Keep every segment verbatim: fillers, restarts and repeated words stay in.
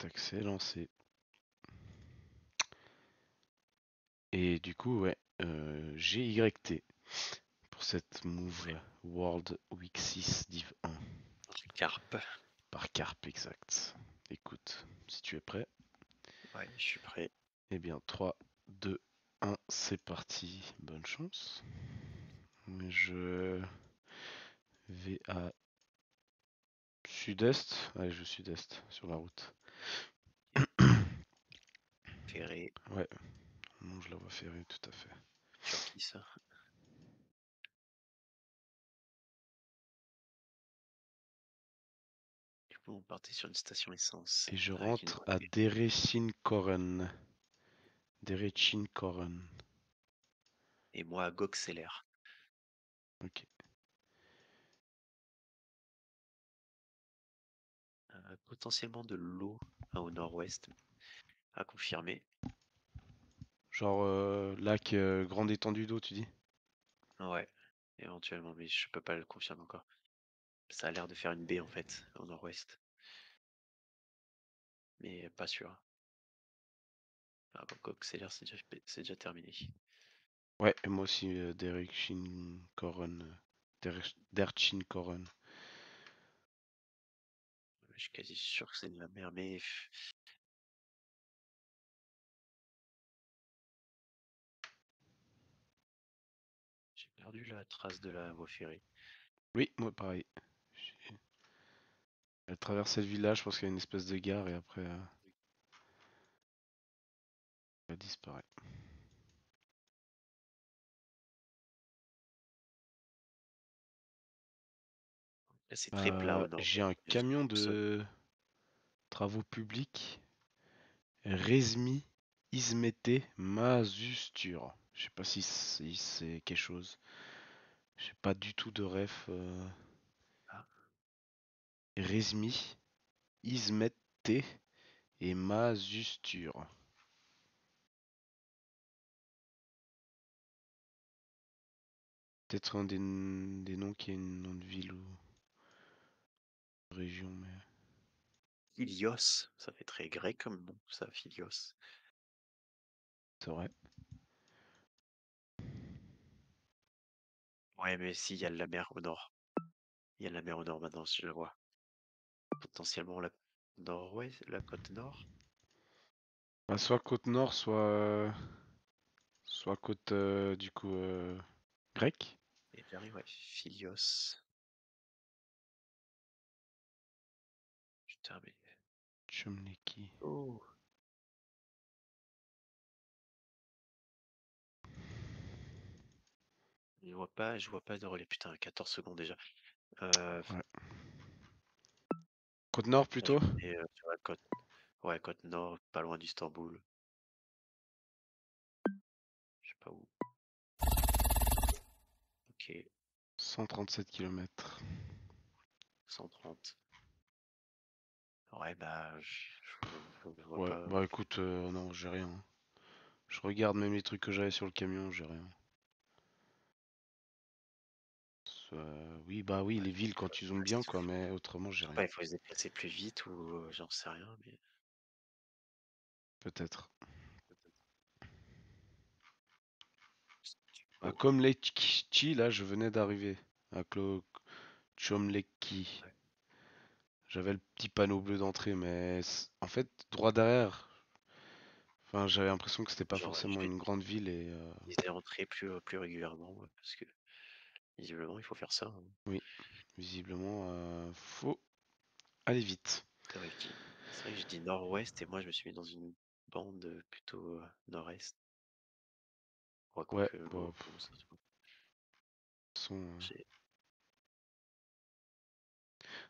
Tac, c'est lancé. Et du coup, ouais, euh, j'ai Y T pour cette move ouais. World Week six Div un. Carpe. Par Carpe, exact. Écoute, si tu es prêt. Ouais, je suis prêt. Eh bien, trois, deux, un, c'est parti. Bonne chance. Mais je vais à sud-est. Allez, je sud-est sur la route. Ferré. Ouais. Non, je la vois ferrée, tout à fait. Sur qui ça ? Du coup, on partait sur une station essence. Et je rentre à Derechinkoren. Derechinkoren. Et moi à Goxeller. Ok. Euh, potentiellement de l'eau hein, au nord-ouest. À confirmer. Genre euh, lac, euh, grande étendue d'eau, tu dis? Ouais, éventuellement, mais je peux pas le confirmer encore. Ça a l'air de faire une baie en fait, au nord-ouest. Mais pas sûr. Ah, bon, c'est l'air, c'est déjà, c'est déjà terminé. Ouais, et moi aussi, euh, Derechinkoren. Derechinkoren. Je suis quasi sûr que c'est de la mer, mais. Perdu la trace de la voie ferrée. Oui, moi pareil. Elle traverse le village, je pense qu'il y a une espèce de gare et après euh... elle disparaît. C'est très euh, plat. J'ai un camion de travaux publics. Resmi Izmete Mazustur. Je sais pas si c'est quelque chose. J'ai pas du tout de ref. Euh... Ah. Resmi, Izmette et Mazustur. Peut-être un des, des noms qui est une nom de ville ou de région, mais. Philios, ça fait très grec comme nom, ça, Philios. C'est vrai. Ouais, mais si, il y a la mer au nord. Il y a la mer au nord maintenant, si je le vois. Potentiellement la nord-ouest, la côte nord. Bah, soit côte nord, soit. Soit côte euh, du coup euh, grecque. Et j'arrive, ouais, Philios. Putain, mais. Chumneki. Oh! Je vois pas, je vois pas de relais. Putain, quatorze secondes déjà. Euh... Ouais. Côte nord plutôt? Et, euh, sur la côte... Ouais, côte nord, pas loin d'Istanbul. Je sais pas où. Ok. cent trente-sept kilomètres. cent trente. Ouais, bah. Je, je, je vois ouais, pas... bah écoute, euh, non, j'ai rien. Je regarde même les trucs que j'avais sur le camion, j'ai rien. Euh, oui, bah oui, les villes quand ils zooment bien, quoi, mais autrement, j'ai rien. Pas, il faut se déplacer plus vite ou euh, j'en sais rien, mais. Peut-être. Peut ah, comme les Tchi, là, je venais d'arriver à Klo Chomleki. Ouais. J'avais le petit panneau bleu d'entrée, mais en fait, droit derrière. Enfin, j'avais l'impression que c'était pas genre, forcément une grande ville et. Euh... Ils étaient rentrés plus, plus régulièrement, ouais, parce que. Visiblement, il faut faire ça. Hein. Oui, visiblement, euh, faut aller vite. C'est vrai que je dis nord-ouest et moi, je me suis mis dans une bande plutôt nord-est. Ouais, que... bon, son... De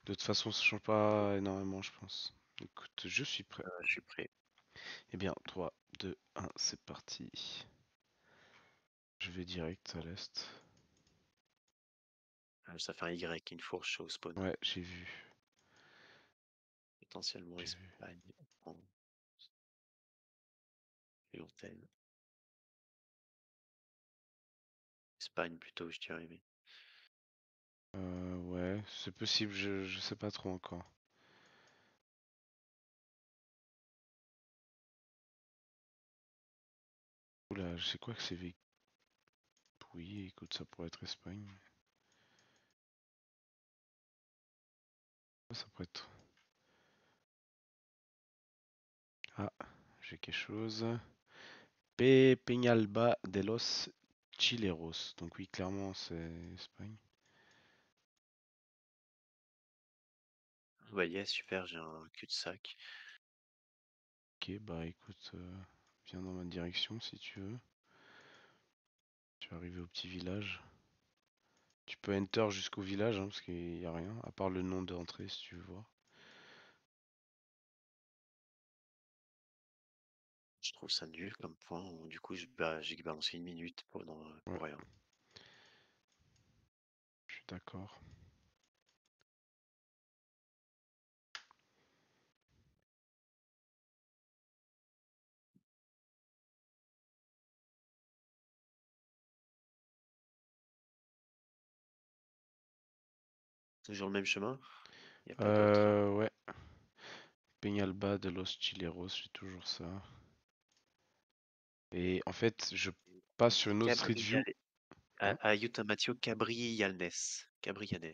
toute façon, ça change pas énormément, je pense. Écoute, je suis prêt. Euh, je suis prêt. Eh bien, trois, deux, un, c'est parti. Je vais direct à l'est. Ça fait un Y, une fourche au spawn. Ouais, j'ai vu. Potentiellement Espagne. Et Hôtel. Espagne plutôt, je dirais. Mais... Euh, ouais, c'est possible, je, je sais pas trop encore. c'est quoi que c'est vécu? Oui, écoute, ça pourrait être Espagne. Ça pourrait être... Ah, j'ai quelque chose. Pe Peñalba de los Cilleros. Donc oui, clairement, c'est Espagne. Bah yeah, super, j'ai un cul-de-sac. Ok, bah écoute, euh, viens dans ma direction si tu veux. Tu vas arriver au petit village. Tu peux enter jusqu'au village, hein, parce qu'il n'y a rien, à part le nom d'entrée si tu veux voir. Je trouve ça nul comme point, où, du coup j'ai bah, balancé une minute pour, dans, pour ouais. rien. Je suis d'accord. Toujours le même chemin? Y a pas euh, ouais. Peñalba de los Cilleros, j'ai toujours ça. Et en fait, je passe sur une autre street view. À, à Yutamatio Cabrianes. Cabrianes.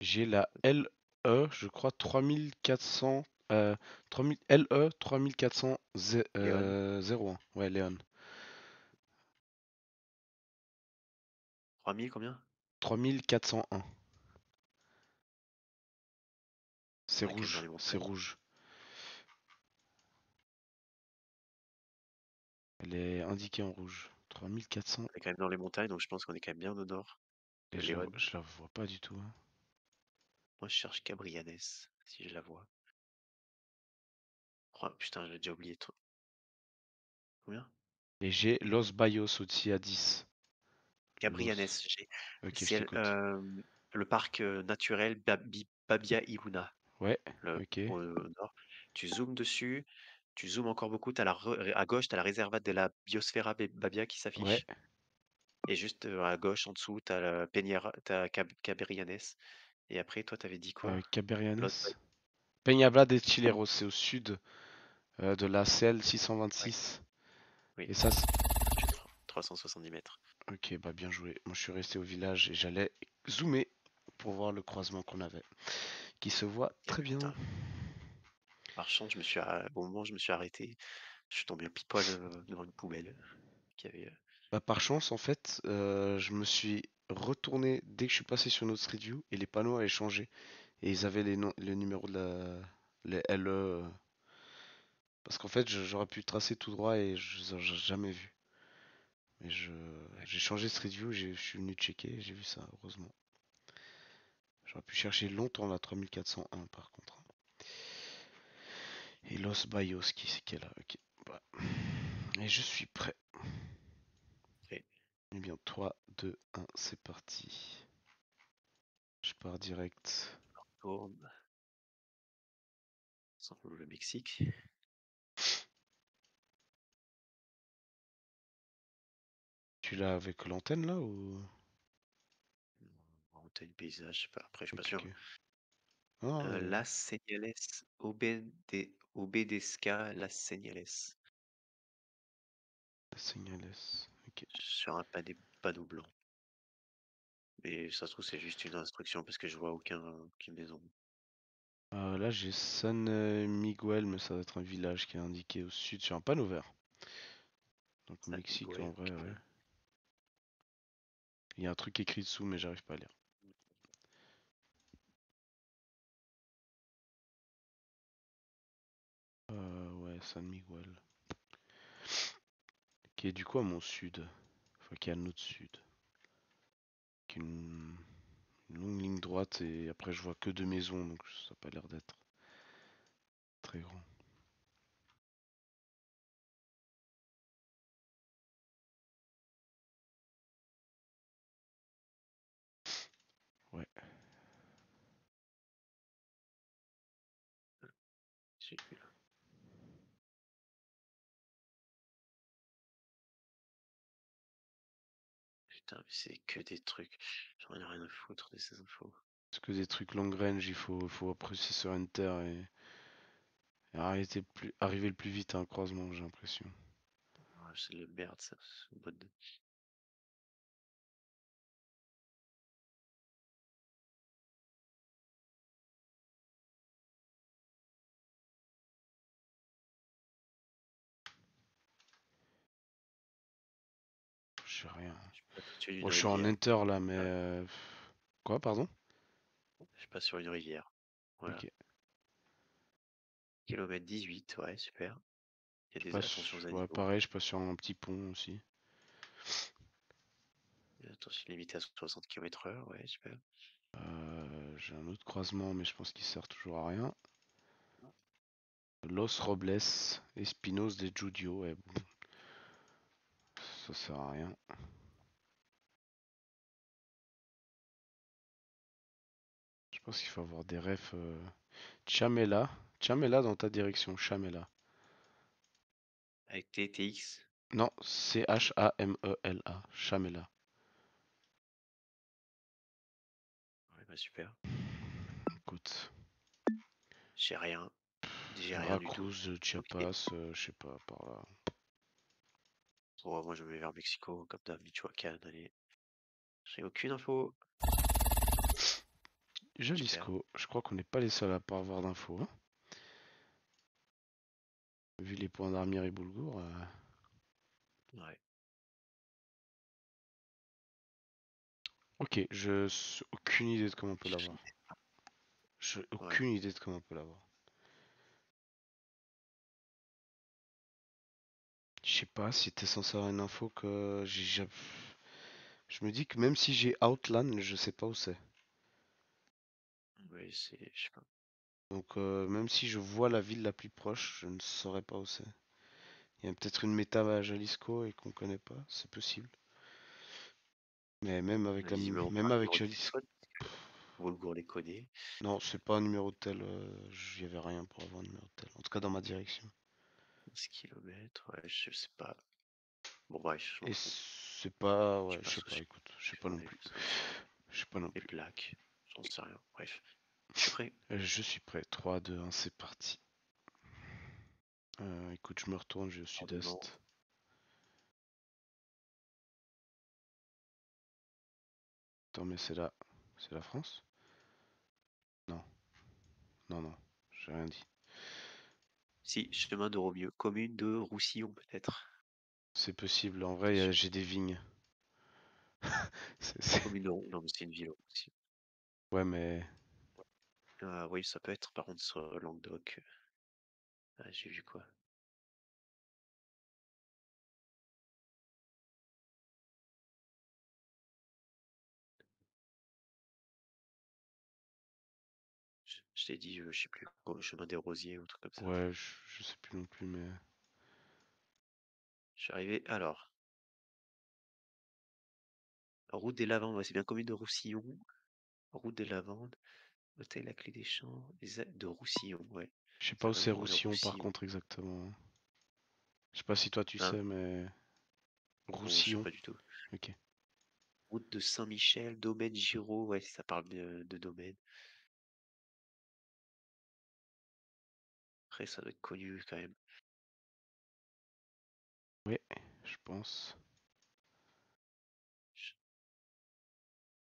J'ai la L E, je crois, trois mille quatre cents. Euh, trois mille, L E trois mille quatre cents euh, zéro un. Ouais, Léon. trois mille combien? trois mille quatre cent un. C'est rouge, c'est rouge. Elle est indiquée en rouge. trois mille quatre cents. On est quand même dans les montagnes, donc je pense qu'on est quand même bien au nord. Et je, la, je la vois pas du tout. Hein. Moi je cherche Cabrianes, si je la vois. Oh, putain, j'ai déjà oublié trop. Combien? Et j'ai Los Bayos aussi à dix. Cabrianes, j'ai okay, euh, le parc euh, naturel Babi, Babia Iruna. Ouais, le, okay. euh, tu zoomes dessus, tu zoomes encore beaucoup, as la à gauche, tu as la réserve de la biosphère Babia qui s'affiche. Ouais. Et juste euh, à gauche, en dessous, tu as la Peñera, tu as Cab Cabrianes. Et après, toi, tu avais dit quoi? euh, Cabrianes. Peñalba de Cilleros, c'est au sud euh, de la C L six cent vingt-six. Ouais. Oui. Et ça, c'est trois cent soixante-dix mètres. Ok, bah bien joué. Moi je suis resté au village et j'allais zoomer pour voir le croisement qu'on avait, qui se voit très bien. Putain. Par chance, je me suis à... au moment où je me suis arrêté, je suis tombé pile poil devant une poubelle qui avait. Bah par chance en fait, euh, je me suis retourné dès que je suis passé sur notre street view et les panneaux avaient changé et ils avaient les noms, le numéro de la, les L E, parce qu'en fait j'aurais pu tracer tout droit et je les ai jamais vus. Et je j'ai changé Street View, je suis venu checker, j'ai vu ça, heureusement. J'aurais pu chercher longtemps la trois mille quatre cent un par contre. Et Los Bayos qui c'est qu'elle a, ok. Bah. Et je suis prêt. Et eh bien trois, deux, un, c'est parti. Je pars direct. Je retourne. Sans le Mexique. Tu l'as avec l'antenne là ou antenne paysage, je sais pas. Après, je suis pas sûr. Oh, euh, ouais. Las Señales, Obede, Obedezca, Las Señales. Las Señales, ok. Sur un panneau blanc. Mais ça se trouve, c'est juste une instruction parce que je vois aucun, aucune maison. Euh, là, j'ai San Miguel, mais ça doit être un village qui est indiqué au sud sur un panneau vert. Donc, San Mexique Miguel, en vrai, ouais. ouais. Il y a un truc écrit dessous, mais j'arrive pas à lire. Euh, ouais, San Miguel. Qui est du coup à mon sud. Enfin, qui est à notre sud. Qui est une... une longue ligne droite, et après je vois que deux maisons, donc ça n'a pas l'air d'être très grand. Ouais. Putain, mais c'est que des trucs. J'en ai rien à foutre de ces infos. C'est que des trucs long range, il faut, faut apprécier sur Enter et, et arrêter plus, arriver le plus vite à un croisement, j'ai l'impression. Ouais. c'est le Baird, ça. Je sais rien. Je, bon, je suis en enter là, mais... Euh... Quoi, pardon? Je passe sur une rivière. Voilà. Ok. Kilomètre dix-huit, ouais, super. Il y a des attentions à niveau. Pareil, je passe sur un petit pont aussi. Attention limitée à soixante kilomètres heure, ouais, super. Euh, J'ai un autre croisement, mais je pense qu'il sert toujours à rien. Los Robles, Espinos de Judio, ouais, bon. Ça sert à rien. Je pense qu'il faut avoir des refs. Euh... Chamela. Chamela dans ta direction, Chamela. Avec T T X? Non, C H A M E L A, Chamela. Ouais, bah super. Écoute. J'ai rien. J'ai rien du tout. Veracruz, Chiapas, okay. euh, je sais pas, par là. Bon, moi je vais vers Mexico, comme d'hab, Michoacán, allez. J'ai aucune info. Jalisco, je crois qu'on n'est pas les seuls à pas avoir d'infos. Hein. Vu les points d'Armir et Boulgour. Euh... Ouais. Ok, je n'ai aucune idée de comment on peut l'avoir. Je n'ai aucune ouais. idée de comment on peut l'avoir. Je sais pas si t'es censé avoir une info que j'ai. Je me dis que même si j'ai Outland, je sais pas où c'est. Oui, c'est. Je sais pas. Donc, euh, même si je vois la ville la plus proche, je ne saurais pas où c'est. Il y a peut-être une méta à Jalisco et qu'on connaît pas, c'est possible. Mais même avec la même avec Jalisco. Volgour les connaît. Non, c'est pas un numéro de tel. Euh, J'y avais rien pour avoir un numéro de tel. En tout cas, dans ma direction. kilomètres, ouais, je sais pas. Bon, bref. Et c'est pas, ouais, je sais pas, écoute, je sais pas non plus. Je sais pas non plus. Les plaques, j'en sais rien, bref. Je suis prêt. Je suis prêt, trois, deux, un, c'est parti. Euh, écoute, je me retourne, je vais au sud-est. Attends, mais c'est là, c'est la France? Non. Non, non, j'ai rien dit. Si, chemin de Romieux, commune de Roussillon peut-être. C'est possible, en vrai j'ai des vignes. C'est commune de Romieux, non mais c'est une ville aussi. Ouais mais... Euh, oui ça peut être par contre sur Languedoc. Ah, j'ai vu quoi. Je t'ai dit, je sais plus, le chemin des rosiers ou un truc comme ça. Ouais, je, je sais plus non plus, mais... Je suis arrivé, alors... Route des Lavandes, ouais, c'est bien commune de Roussillon. Route des Lavandes, hôtel La Clé des Champs, de Roussillon, ouais. Je sais pas où c'est Roussillon, Roussillon par contre exactement. Je sais pas si toi tu hein sais, mais... Roussillon non, je sais pas du tout. Ok. Route de Saint-Michel, domaine Giraud, ouais, ça parle de, de domaine. Après, ça doit être connu quand même. Oui, je pense.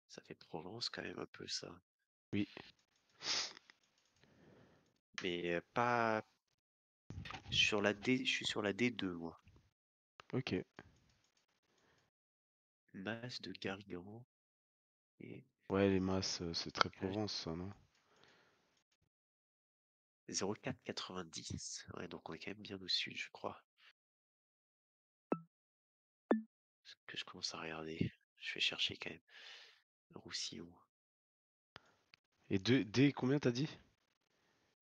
Ça fait Provence quand même un peu ça. Oui. Mais euh, pas sur la D. Je suis sur la D deux moi. Ok. Masse de Gargan. Et... Ouais, les masses, c'est très Provence ça, non ? zéro quatre quatre-vingt-dix, ouais, donc on est quand même bien au-dessus, je crois. Parce que je commence à regarder, je vais chercher quand même. Roussillon. Et de, D, combien t'as dit?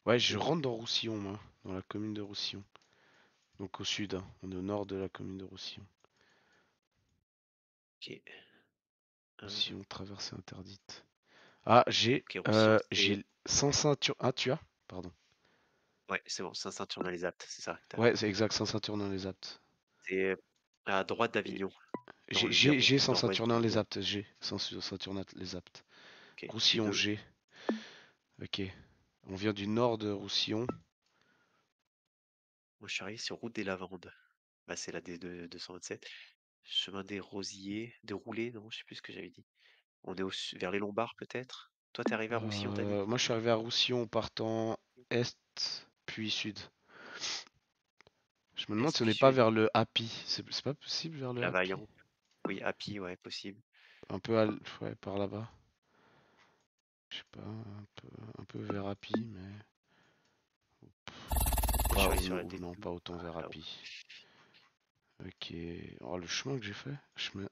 Ouais, je rentre dans Roussillon, moi, dans la commune de Roussillon. Donc au sud, hein, on est au nord de la commune de Roussillon. Ok. Roussillon, traversée interdite. Ah, j'ai okay, euh, et... Saint-Saturnin, pardon. Ouais, c'est bon, Saint-Saturnin-les-Aptes, c'est ça. Ouais, c'est exact, Saint-Saturnin-les-Aptes. C'est à droite d'Avignon. J'ai Saint-Saturnin-les-Aptes, j'ai Saint-Saturnin-les-Aptes. Okay. Roussillon, G. Ok. On vient du nord de Roussillon. Moi, je suis arrivé sur Route des Lavandes. Bah, c'est la D deux cent vingt-sept. Chemin des Rosiers, des Roulés, non, je sais plus ce que j'avais dit. On est au su- vers les Lombards peut-être. Toi, t'es arrivé à Roussillon, t'as dit? Euh, moi, je suis arrivé à Roussillon en partant est puis sud. Je me demande Est si on puis n'est pas sud, vers le Happy. C'est c'est pas possible vers le la Happy? Vaillante. Oui, Happy, ouais, possible. Un peu à l- ouais, par là-bas. Je sais pas, un peu, un peu vers Happy, mais Moi, je pas suis allé sur la ou, D deux. non, pas autant vers Ah, Happy. Ok. Oh, le chemin que j'ai fait. Chemin.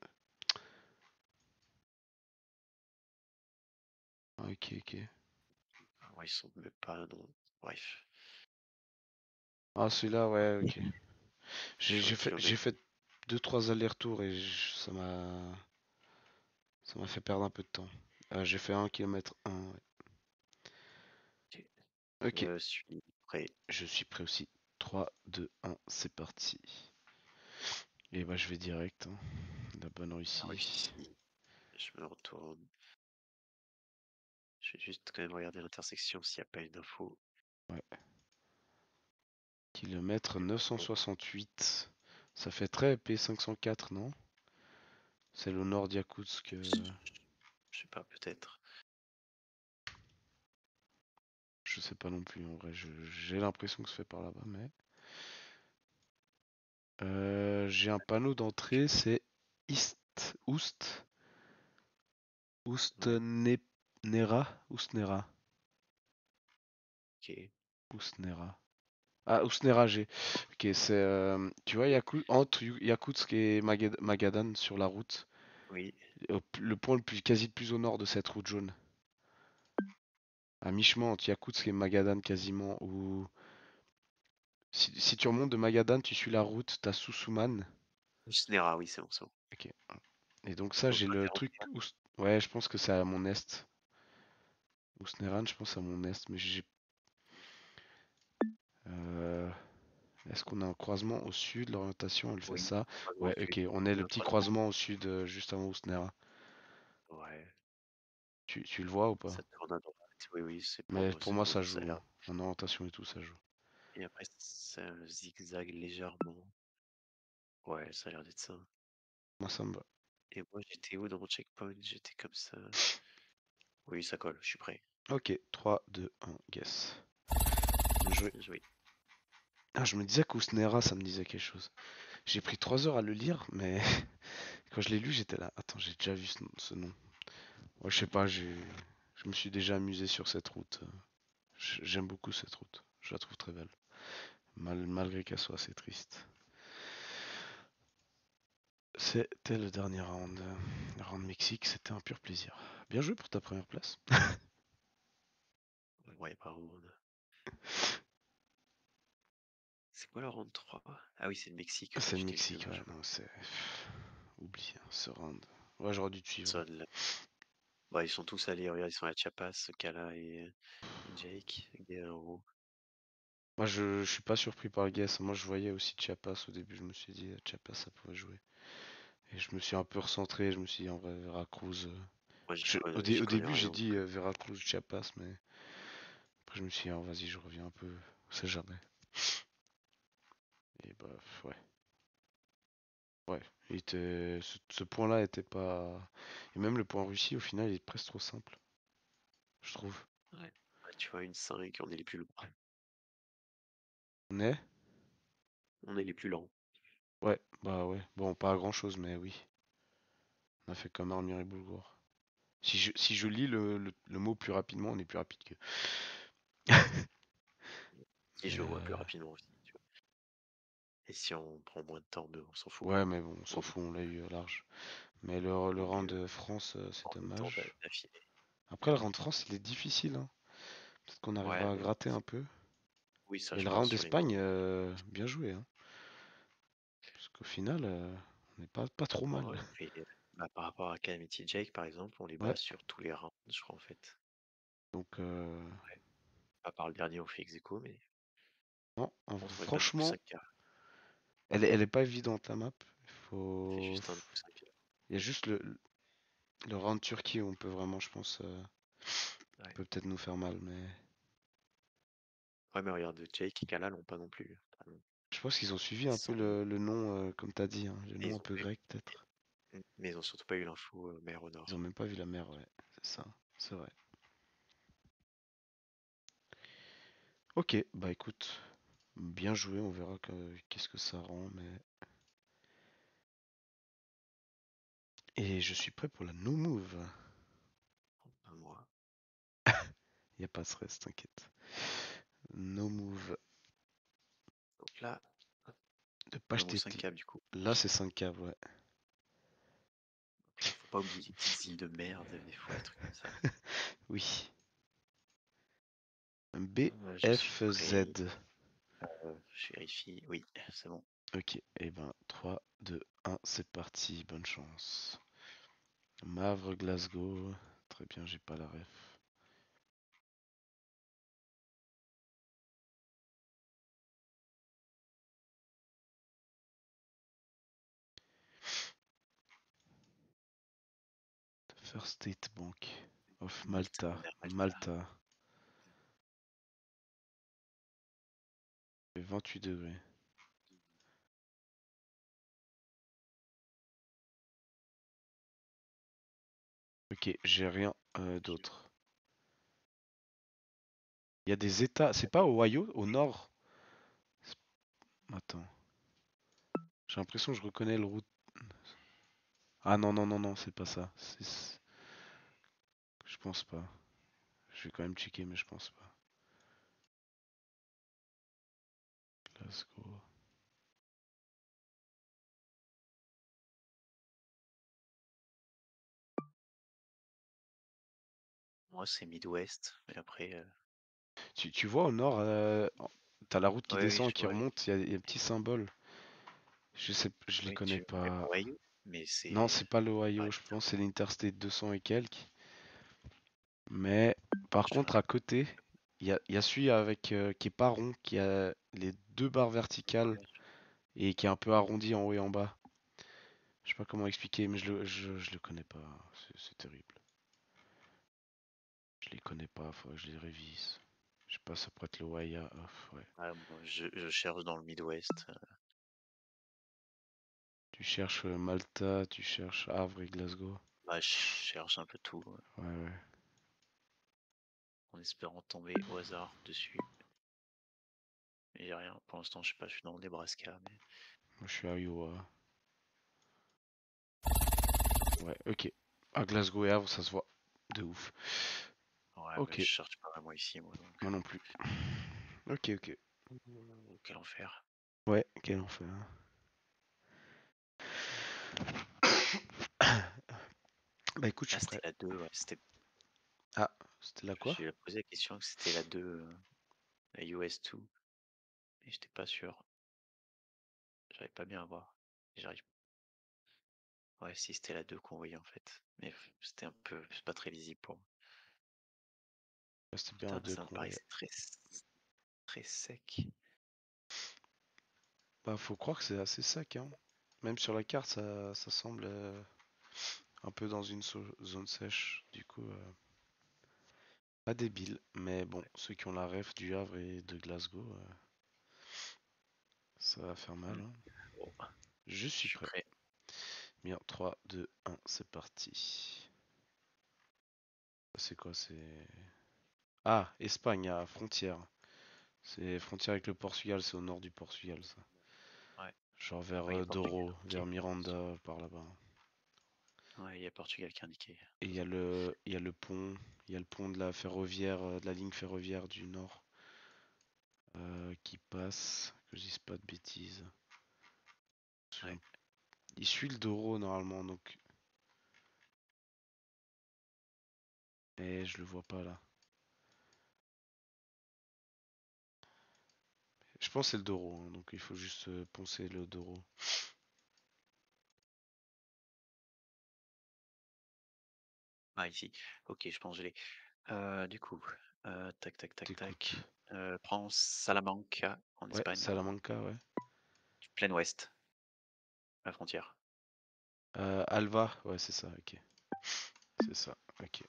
Ah, Ok, ok. ouais, ils sont même pas. Non. Bref. Ah, celui-là, ouais, ok. J'ai J'aurais j'ai fait, pu en j'ai être. fait deux trois allers-retours et je- ça m'a ça m'a fait perdre un peu de temps. Ah, j'ai fait un kilomètre un. Ok. Ok, Je suis prêt. je suis prêt aussi. trois, deux, un, c'est parti. Et bah je vais direct, hein. La bonne La Russie. Russie. Je me retourne. Je vais juste quand même regarder l'intersection s'il n'y a pas une info. Ouais. Kilomètre Bon, neuf cent soixante-huit. Ça fait très P cinq cent quatre, non? C'est le nord d'Yakoutsk. euh, je sais pas, peut-être. Je sais pas non plus en vrai. je- J'ai l'impression que ça fait par là-bas, mais. Euh, j'ai un panneau d'entrée, c'est Ist, Oust, Ouais, Ust-Nera, Ust-Nera, ok. Ust-Nera. Ah, Ust-Nera, j'ai. Ok, c'est. Euh, tu vois, Yakou- entre Yu- Yakoutsk et Magad- Magadan sur la route, Oui, au p- le point le plus, quasi le plus au nord de cette route jaune. À mi-chemin entre Yakoutsk et Magadan, quasiment. Où... Si, si tu remontes de Magadan, tu suis la route, t'as Soussouman. Ust-Nera, oui, c'est bon, c'est bon. Ok. Et donc, ça, j'ai le truc. Ust- Ust- Ouais, je pense que c'est à mon est. Ousneran, je pense à mon est, mais j'ai. Euh, Est-ce qu'on a un croisement au sud? L'orientation, elle fait Oui, ça. croisement Ouais, sud. ok, on est le Un petit croisement. croisement au sud, euh, juste avant Ousnera. Ouais, Tu, tu le vois ou pas? ça tourne à droite. Oui, oui, c'est Mais pour, pour c'est moi, bon, ça ça a joue, l'air. hein. En orientation et tout, ça joue. Et après, ça zigzague légèrement. Ouais, ça a l'air d'être ça. Moi, ça me va. Et moi, j'étais où dans mon checkpoint? J'étais comme ça. Oui, ça colle, je suis prêt. Ok, trois, deux, un, guess. Bien joué. Bien joué. Ah, je me disais qu'Ousnera, ça me disait quelque chose. J'ai pris trois heures à le lire, mais quand je l'ai lu, j'étais là. Attends, j'ai déjà vu ce, ce nom. Ouais, je sais pas, j'ai, je me suis déjà amusé sur cette route. euh. J- J'aime beaucoup cette route. Je la trouve très belle. Mal- malgré qu'elle soit assez triste. C'était le dernier round. Le round Mexique, c'était un pur plaisir. Bien joué pour ta première place. Ouais, par round. C'est quoi le round trois? Ah oui, c'est le Mexique. Ouais, C'est le j'étais Mexique, bien ouais, joué. non, c'est. Oublie, hein, ce round. Ouais, j'aurais dû te suivre. Sorel. Bah, ils sont tous allés, regarde, ils sont à Chiapas, Kala et et Jake, Guerrero. Moi, je, je suis pas surpris par le guess. Moi, je voyais aussi Chiapas au début. Je me suis dit, euh, Chiapas, ça pourrait jouer. Et je me suis un peu recentré. Je me suis dit, en vrai, Veracruz. euh, Moi, j'y je- au, connais, dé- j'y au connais début, j'ai rien. dit euh, Veracruz, Chiapas, mais après, je me suis dit, ah, vas-y, je reviens un peu. On sait jamais. Et bah, ouais. Ouais, il était... ce, ce point-là était pas. Et même le point Russie, au final, il est presque trop simple, je trouve. Ouais. Ouais, tu vois, une cinq, on est les plus lents. On est? On est les plus lents. Ouais, bah ouais. Bon, pas grand-chose, mais oui. On a fait comme Armir et Boulgour. Si je, si je lis le, le- le mot plus rapidement, on est plus rapide que. Et Mais je le vois plus euh, rapidement aussi. Tu vois. Et si on prend moins de temps, mais on s'en fout. ouais, mais bon, on s'en Au fout, on l'a eu euh, large. Mais le, le round mieux, de France, euh, c'est en même temps d'a- dommage. d'affilée. Après, le round de France, il est difficile, hein. Peut-être qu'on Ouais, arrivera à mais gratter un peu. oui, ça, Et je le pense, round sur les. d'Espagne, euh, bien joué, hein. Parce qu'au final, euh, on n'est pas, pas trop mal. Ouais, et, euh, bah, par rapport à Calamity Jake, par exemple, on les bat Ouais. sur tous les rounds, je crois, en fait. Donc, euh, Ouais. À part le dernier, on fait ex aequo, mais non, en- on les bat tous franchement, cinq k. elle est, elle est pas évidente la map. Il C'est faut... juste un f- cinq k. Il y a juste le, le le round Turquie où on peut vraiment, je pense, euh, on Ouais. peut peut-être nous faire mal, mais Ouais, mais regarde, Jake et Kala l'ont pas non plus. Ah non. Je pense qu'ils ont suivi un peu Sans- le, le nom, euh, comme tu as dit, hein, le Mais nom ils un ont peu pas eu- grec peut-être. mais ils ont surtout pas eu l'info euh, mer au Ils nord. ont même pas vu la mer, ouais. C'est ça, c'est vrai. Ok, bah écoute, bien joué, on verra que- qu'est-ce que ça rend, mais... Et je suis prêt pour la no move. Pas moi. Y a pas de stress, t'inquiète. No move Donc là, de page on cinq T T. câbles du coup. Là, c'est cinq câbles, ouais. Donc là, faut pas oublier les petites îles de merde, des fois, des trucs comme ça. Oui. Euh, je suis prêt. B F Z. Euh, je vérifie. Oui, c'est bon. Ok, et ben trois, deux, un, c'est parti, bonne chance. Mavre, Glasgow. Très bien, j'ai pas la ref. First State Bank of Malte, Malta. vers Malta. Malta. Fait vingt-huit degrés. Ok, j'ai rien euh, d'autre. Il y a des états. C'est pas Ohio, au nord? C'est- Attends. J'ai l'impression que je reconnais le route. Ah non, non, non, non, c'est pas ça. C'est- c'est- Je pense pas. Je vais quand même checker, mais je pense pas. Glasgow. Moi, c'est Midwest. Mais après, euh, Tu, tu vois au nord, euh, en- t'as la route qui ouais, oui, descend et je qui vois. remonte, il y, a il y a un petit symbole. Je sais, p- je les Oui, connais tu vois pas. Ohio, mais Non, c'est c'est pas l'Ohio, pareil. je pense, c'est l'Interstate deux cents et quelques. Mais par Je vois. contre, à côté, il y a, il y a celui avec, euh, qui est pas rond, qui a les deux barres verticales Ouais, et qui est un peu arrondi en haut et en bas. Je sais pas comment expliquer, mais je le, je, je le connais pas. C'est c'est terrible. Je les connais pas, faudrait que je les révise. Je sais pas, ça pourrait être l'Ohio. Ah, ouais. ah, moi, je, je cherche dans le Midwest. euh, Tu cherches euh, Malta, tu cherches Havre et Glasgow. Bah, je cherche un peu tout, euh, Ouais, ouais. en espérant tomber au hasard dessus. Il n'y a rien. Pour l'instant, je sais pas, je suis dans le Nebraska, mais Moi, je suis à Iowa. Ouais, ok. À Glasgow et Havre, ça se voit. De ouf. ouais, mais Ok, je cherche pas vraiment ici, moi, donc. moi non plus. Ok, ok. euh, Quel enfer. Ouais, quel enfer. Bah écoute, je Ah, suis prêt. c'était la deux, ouais. C'était... Ah, c'était là quoi? J'ai posé la question que c'était la deux, euh, la U S deux, et j'étais pas sûr. J'arrive pas bien à voir. J'arrive. Ouais, si c'était la deux qu'on voyait en fait. Mais f- c'était un peu. C'est pas très lisible pour moi. Ouais, c'était bien à Putain, deux ça me qu'on voyait. paraissait très, s- très sec. Bah faut croire que c'est assez sec, hein. Même sur la carte, ça, ça semble euh, un peu dans une so- zone sèche. Du coup, euh, pas débile. Mais bon, ceux qui ont la ref du Havre et de Glasgow, euh, ça va faire mal, Hmm. hein. Bon, Je je suis suis prêt. prêt. Bien, trois, deux, un, c'est parti. C'est quoi? C'est... Ah, Espagne, à frontière. C'est frontière avec le Portugal, c'est au nord du Portugal, ça. Ouais. Genre vers Ouais, il y a euh, Portugal Douro, vers indiqué. Miranda, par là-bas. Ouais, il y a Portugal qui est indiqué. Et il y a le, il y a le pont, il y a le pont de la ferroviaire, euh, de la ligne ferroviaire du nord, euh, qui passe, que je dise pas de bêtises. Je me Ouais. souviens- Il suit le Douro normalement, donc, mais je le vois pas là. Je pense que c'est le Douro, hein, donc il faut juste euh, poncer le Douro. Ah, ici. Ok, je pense que je l'ai. Euh, du coup, euh, tac, tac, tac, tac. T'écoutes. Euh, prends Salamanca en Ouais, Espagne, Salamanca, ouais. plein ouest, la frontière. Euh, Alva, ouais, c'est ça, ok. C'est ça, ok.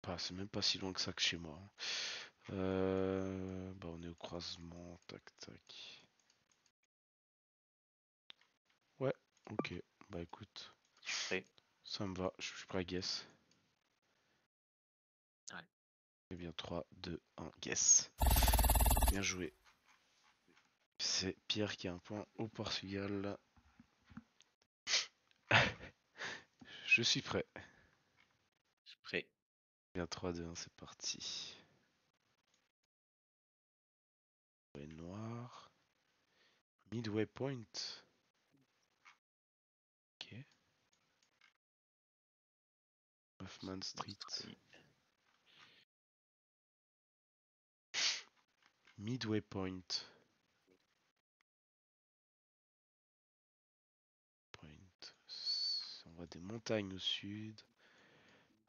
Pas, c'est même pas si loin que ça que chez moi, hein. Euh, bah on est au croisement, tac tac. Ouais, ok. Bah écoute, oui. Ça me va, je suis prêt à guess. Ouais. Eh bien, trois, deux, un, guess. Bien joué. C'est Pierre qui a un point au Portugal. Je suis prêt. Je suis prêt. Bien, trois, deux, un, c'est parti. Noir. Midway Point. Ok. Hoffman Street. Midway Point. Point. On voit des montagnes au sud,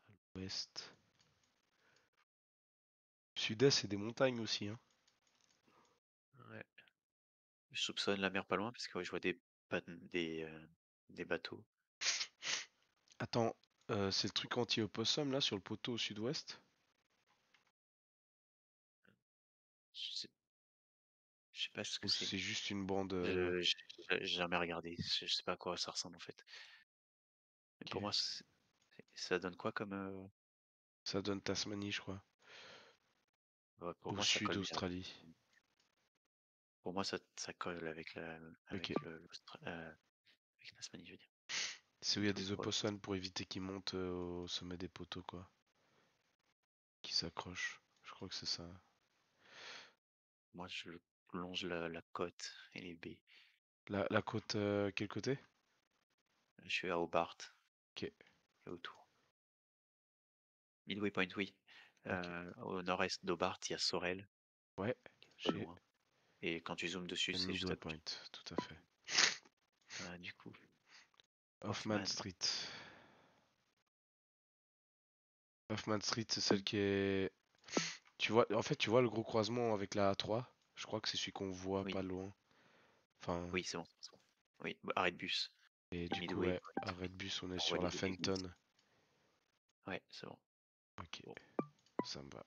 à l'ouest. Sud-est, c'est des montagnes aussi, hein. Ouais. Je soupçonne la mer pas loin parce que ouais, je vois des, des, euh, des bateaux. Attends, euh, c'est le truc anti-opossum là sur le poteau au sud-ouest? Je sais, je sais pas ce que c'est. C'est juste une bande. Euh... Euh, J'ai jamais regardé. Je sais pas à quoi ça ressemble en fait. Mais okay. Pour moi, ça donne quoi comme. Euh... Ça donne Tasmanie, je crois. Ouais, pour au moi, sud d'Australie. Pour moi, ça, ça colle avec la avec okay. le, euh, avec Tasmanie, je veux dire. C'est où il y a des opossums pour éviter qu'ils montent au sommet des poteaux, quoi. Qui s'accrochent. Je crois que c'est ça. Moi, je longe la, la côte et les baies. La, la côte, euh, quel côté? Je suis à Hobart. Ok. Et autour. Midway Point, oui. Okay. Euh, au nord-est d'Hobart, il y a Sorel. Ouais. J'ai... Et quand tu zoomes dessus, c'est juste à point. Tout à fait. Ah, du coup. Hoffman, Hoffman Street. Hoffman Street, c'est celle qui est. Tu vois, en fait, tu vois le gros croisement avec la A trois. Je crois que c'est celui qu'on voit oui. Pas loin. Enfin. Oui, c'est bon. Oui, arrêt de bus. Et, Et du coup, ouais, arrêt de bus, on est on sur la Fenton. Ouais, c'est bon. Ok. Bon. Ça me va.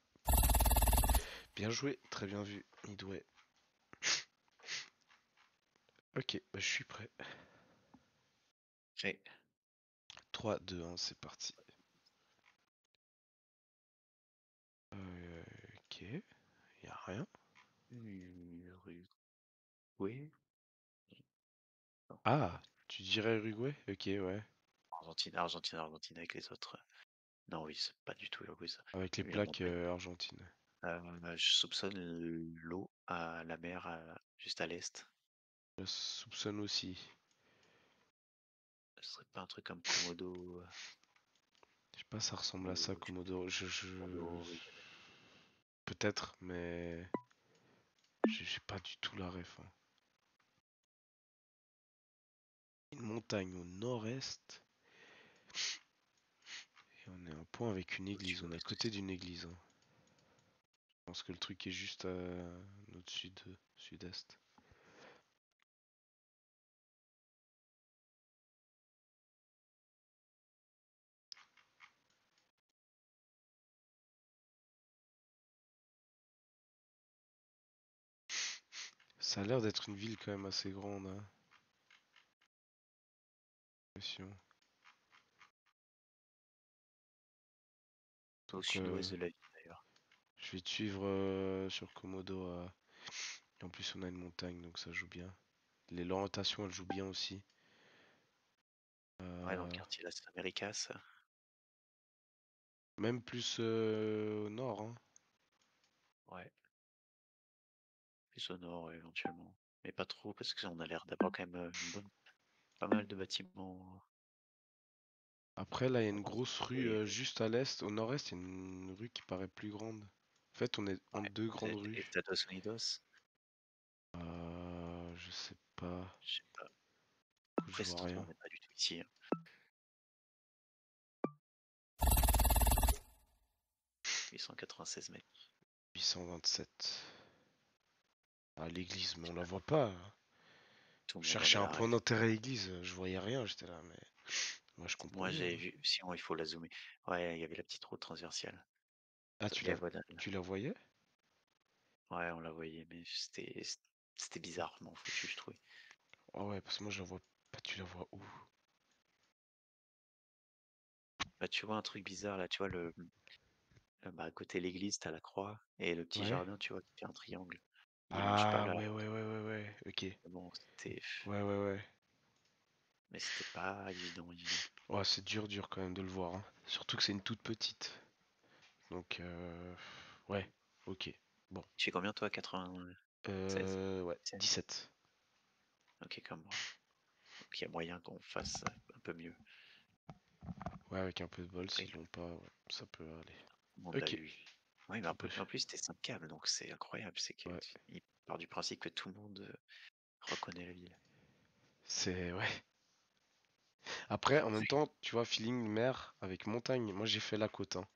Bien joué, très bien vu, Midway. Ok, bah je suis prêt. Prêt. trois, deux, un, c'est parti. Euh, ok, il a rien. Uruguay. Ah, tu dirais Uruguay? Ok, ouais. Argentine, Argentine, Argentine avec les autres. Non, oui, c'est pas du tout Uruguay ça. Avec les plaques euh, argentines. Euh, je soupçonne l'eau à la mer euh, juste à l'est. Je soupçonne aussi. Ce serait pas un truc comme Komodo? Je sais pas, ça ressemble à ça, Komodo. Je, je... Peut-être, mais j'ai pas du tout la ref. Hein. Une montagne au nord-est. Et on est un point avec une église. On est à côté d'une église. Hein. Je pense que le truc est juste à notre sud, sud-est. Ça a l'air d'être une ville quand même assez grande. Hein. Au sud-ouest de la ville d'ailleurs. Je vais te suivre euh, sur Komodo. Euh. En plus, on a une montagne donc ça joue bien. Les orientations, elles jouent bien aussi. Euh... Ouais, dans le quartier Las Americas. Même plus euh, au nord. Hein. Ouais. Plus au nord éventuellement, mais pas trop parce qu'on a l'air d'avoir quand même une bonne... pas mal de bâtiments. Après là il y a une grosse rue euh, juste à l'est, au nord-est il y a une rue qui paraît plus grande. En fait on est en ouais, deux grandes rues. Estados Unidos. Euh, je sais pas. Je sais pas. Je vois rien. On n'est pas du tout ici. Hein. huit cent quatre-vingt-seize mètres. huit cent vingt-sept. Ah, l'église, mais on la voit pas. Tout je cherchais un point d'intérêt à l'église, je voyais rien, j'étais là, mais moi je comprends. Moi j'avais vu, sinon il faut la zoomer. Ouais, il y avait la petite route transversale. Ah, tu la... La... tu la voyais? Ouais, on la voyait, mais c'était C'était bizarrement foutu, je trouvais. Ah oh ouais, parce que moi je la vois pas, tu la vois où? Bah tu vois un truc bizarre là, tu vois le... Bah à côté de l'église, t'as la croix, et le petit Ouais. jardin, tu vois, qui fait un triangle. Il longe pas Ah là. ouais ouais ouais ouais ouais, ok. Bon, c'était... Ouais ouais ouais. Mais c'était pas évident, évident. Ouais, c'est dur dur quand même de le voir, hein. Surtout que c'est une toute petite. Donc euh... ouais, ok. Bon. Tu fais combien toi? quatre-vingt-seize? Euh... Ouais, seize. dix-sept. Ok, comme moi. Donc il y a moyen qu'on fasse un peu mieux. Ouais, avec un peu de bol, Et- sinon pas, ouais, ça peut aller. On l'a Ok. eu. Oui, mais un peu, en plus, c'était cinq câbles, donc c'est incroyable. C'est qu'il Ouais, il part du principe que tout le monde euh, reconnaît la ville. c'est... Ouais. Après, en même C'est- temps, tu vois, feeling mer avec montagne. Moi, j'ai fait la côte, hein.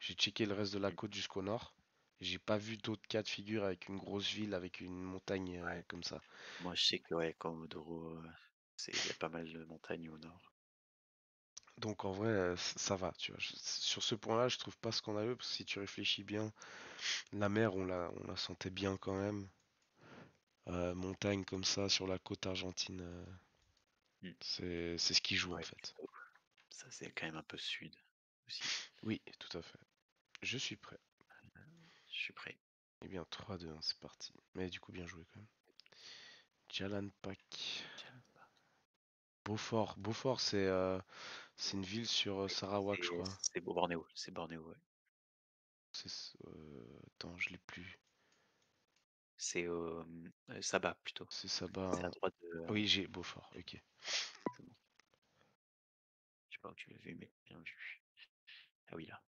J'ai checké le reste de la Mm. côte jusqu'au nord. J'ai pas vu d'autres cas de figure avec une grosse ville, avec une montagne euh, Ouais. comme ça. Moi, je sais que, ouais, Komodo, euh, c'est il y a pas mal de montagnes au nord. Donc, en vrai, euh, c- ça va, tu vois. Je- sur ce point-là, je trouve pas scandaleux, parce que si tu réfléchis bien, la mer, on la, on la sentait bien quand même. Euh, montagne comme ça, sur la côte argentine, euh, Mm. c'est, c'est ce qui joue, en Ouais, fait. plutôt. Ça, c'est quand même un peu sud aussi. Oui, tout à fait. Je suis prêt. Je suis prêt. Eh bien, trois deux, hein, c'est parti. Mais du coup, bien joué quand même. Jalanpak. Tiens, Beaufort. Beaufort, c'est euh, c'est une ville sur euh, Sarawak, je C'est crois. c'est Bo- Bornéo. C'est Bornéo, ouais. C'est, s- euh, attends, je l'ai plus. C'est euh, euh, Sabah plutôt. C'est Sabah, C'est à hein. droite de. euh, Oui, j'ai Beaufort. Ok. C'est bon. Je sais pas où tu l'as vu, mais bien vu. Ah oui, là.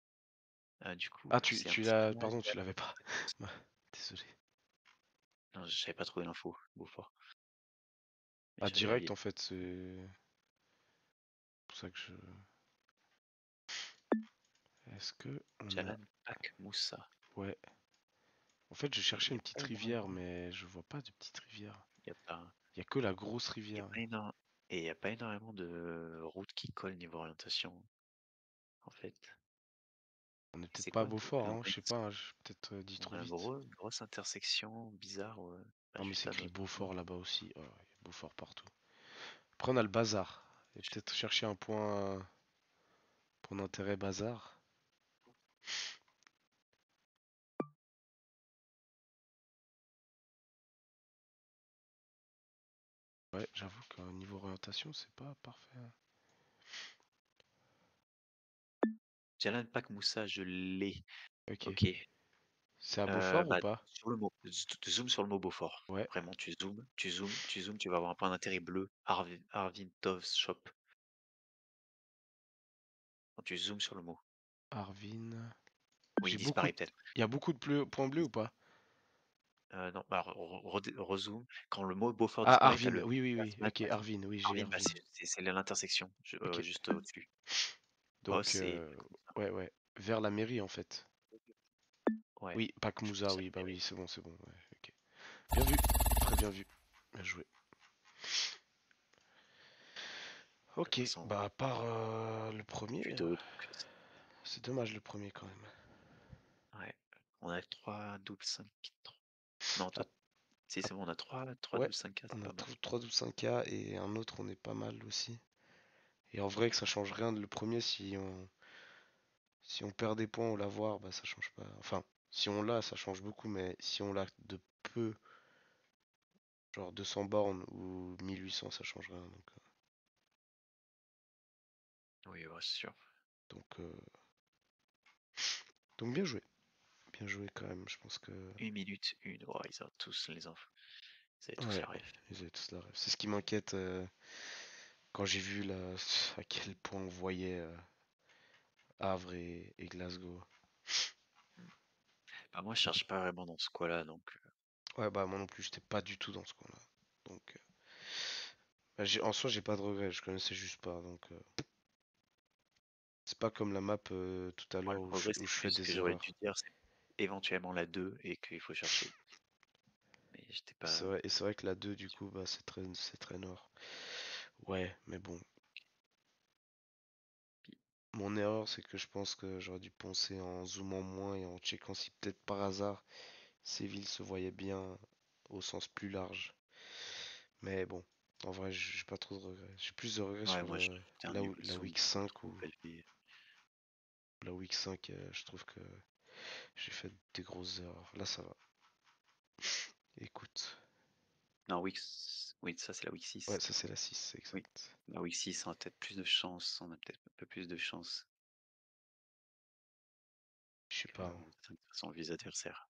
Euh, du coup, Ah, tu, c'est un tu petit peu l'as. moins. Pardon, tu l'avais pas. Bah, désolé. Non, j'avais pas trouvé l'info, Beaufort. Mais Ah, j'avais direct, oublié. en fait, c'est pour ça que je. Est-ce que on a. Jalan Pak Moussa. Ouais. En fait, je Il cherchais n'y une a petite pas rivière, énormément. mais je vois pas de petite rivière. Il n'y a pas, Il y a que la grosse y a rivière. pas énorme- Et il n'y a pas énormément de routes qui collent niveau orientation, en fait. On est peut-être C'est pas à quoi? Beaufort, hein, je sais pas, hein, j'ai peut-être euh, dit On trop a une vite. gro- grosse intersection bizarre ouais, Ah, mais c'est juste à écrit notre Beaufort là-bas aussi. Oh, il y a Beaufort partout. Après, on a le bazar. Et je- peut-être chercher un point, euh, point d'intérêt bazar. Ouais, j'avoue qu'au niveau orientation, c'est pas parfait, hein. Jalan Pak Moussa, je l'ai. Ok. Ok. C'est à Euh, Beaufort ou bah, pas? sur le mot, z- tu zoomes sur le mot Beaufort. Ouais. Vraiment, tu zoomes, tu zoomes, tu zoomes, tu vas avoir un point d'intérêt bleu. Arvi- Arvin Tov's Shop. Quand tu zoomes sur le mot. Arvin. Ou il J'ai beaucoup disparaît de... peut-être. Il y a beaucoup de bleu... points bleus ou pas? Euh, non, bah, re- re- re- rezoom. Quand le mot Beaufort Ah, disparaît, t'as Arvin. le Oui, oui, oui. Arvin, Ok, bah, Arvin. Oui, j'ai Arvin, bah, Arvin. c'est c'est- c'est l'intersection, ju- Ok. euh, juste au-dessus. Donc, Boss et. euh, ouais, ouais. Vers la mairie, en fait. Ouais, Oui, je Pakmouza, pense à oui, bah oui, c'est bon, c'est bon. Ouais, ok. Bien vu. Très bien vu. Bien joué. de toute Ok, façon, bah à part euh, le premier, plus deux. Donc, c'est- c'est dommage le premier quand même. ouais. On a trois, double, cinq, trois. Non, toi, Ah, si ah, c'est bon, on a trois, trois, ouais, double, cinq, c'est on a pas mal. trois douze cinq K et un autre on est pas mal aussi. Et en vrai que ça change rien de le premier si on si on perd des points ou l'avoir, bah ça change pas. Enfin, si on l'a, ça change beaucoup, mais si on l'a de peu, genre deux cents bornes ou mille huit cents, ça change rien. Donc, euh, Oui, ouais, c'est sûr. donc, euh, donc bien joué. Bien joué quand même, je pense que. Une minute, une. Oh, ils ont tous les infos. Ils avaient tous Ouais, la rêve. ils avaient tous la rêve. C'est ce qui m'inquiète euh, quand j'ai vu là, à quel point on voyait euh, Havre et, et Glasgow. Bah, moi, je cherche pas vraiment dans ce coin-là, donc. euh, Ouais, bah moi non plus, j'étais pas du tout dans ce coin-là. Donc, euh, bah, j'ai- en soi, j'ai pas de regrets, je connaissais juste pas. Donc, euh, c'est pas comme la map euh, tout à Moi, l'heure le où, je regret, où c'est je fais plus que des j'aurais dû erreurs. dire, c'est éventuellement la deux et qu'il faut chercher. Mais j'étais C'est pas. vrai, et c'est vrai que la deux, du coup, bah c'est très, c'est très nord. Ouais, mais bon, mon erreur, c'est que je pense que j'aurais dû penser en zoomant moins et en checkant si peut-être par hasard ces villes se voyaient bien au sens plus large. Mais bon, en vrai, j'ai pas trop de regrets. J'ai plus de regrets ouais, sur moi, le, la, la, la week cinq ou la week cinq, euh, je trouve que j'ai fait des grosses erreurs. Là, ça va. Écoute. Non, week... oui, ça c'est la week six. Ouais, ça c'est la six, c'est exact. Oui. La week six, on a peut-être plus de chance. On a peut-être un peu plus de chance. Je sais pas. De toute façon, les adversaires.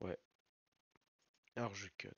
Ouais. Alors je cut.